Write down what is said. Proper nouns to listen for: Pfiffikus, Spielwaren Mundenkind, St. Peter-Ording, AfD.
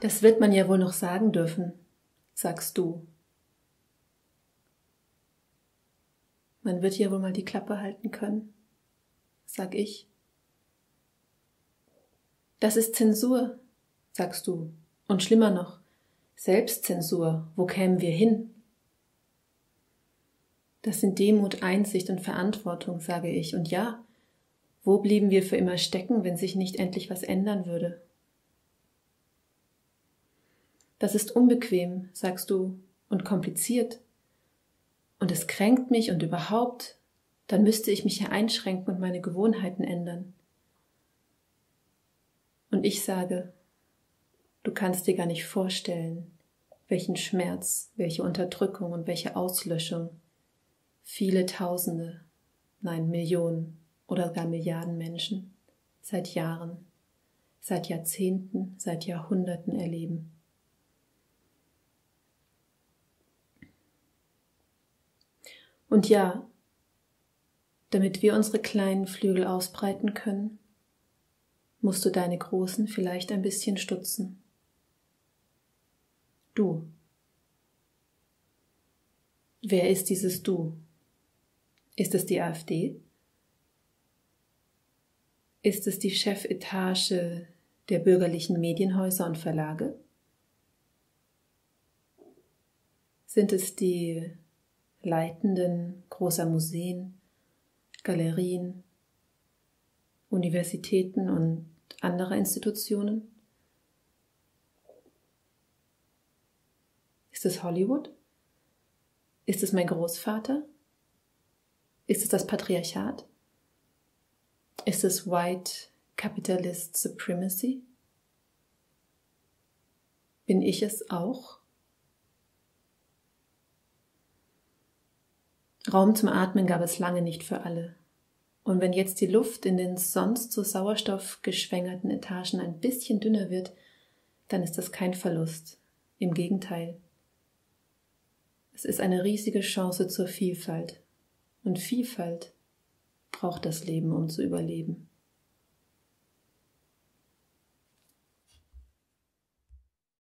Das wird man ja wohl noch sagen dürfen, sagst du. Man wird ja wohl mal die Klappe halten können, sag ich. Das ist Zensur, sagst du. Und schlimmer noch, Selbstzensur, wo kämen wir hin? Das sind Demut, Einsicht und Verantwortung, sage ich. Und ja, wo blieben wir für immer stecken, wenn sich nicht endlich was ändern würde? Das ist unbequem, sagst du, und kompliziert. Und es kränkt mich und überhaupt, dann müsste ich mich ja einschränken und meine Gewohnheiten ändern. Und ich sage, du kannst dir gar nicht vorstellen, welchen Schmerz, welche Unterdrückung und welche Auslöschung viele Tausende, nein Millionen oder gar Milliarden Menschen seit Jahren, seit Jahrzehnten, seit Jahrhunderten erleben. Und ja, damit wir unsere kleinen Flügel ausbreiten können, musst du deine großen vielleicht ein bisschen stutzen. Du. Wer ist dieses Du? Ist es die AfD? Ist es die Chefetage der bürgerlichen Medienhäuser und Verlage? Sind es die Leitenden großer Museen, Galerien, Universitäten und anderer Institutionen? Ist es Hollywood? Ist es mein Großvater? Ist es das Patriarchat? Ist es White Capitalist Supremacy? Bin ich es auch? Raum zum Atmen gab es lange nicht für alle. Und wenn jetzt die Luft in den sonst so sauerstoffgeschwängerten Etagen ein bisschen dünner wird, dann ist das kein Verlust. Im Gegenteil. Es ist eine riesige Chance zur Vielfalt. Und Vielfalt braucht das Leben, um zu überleben.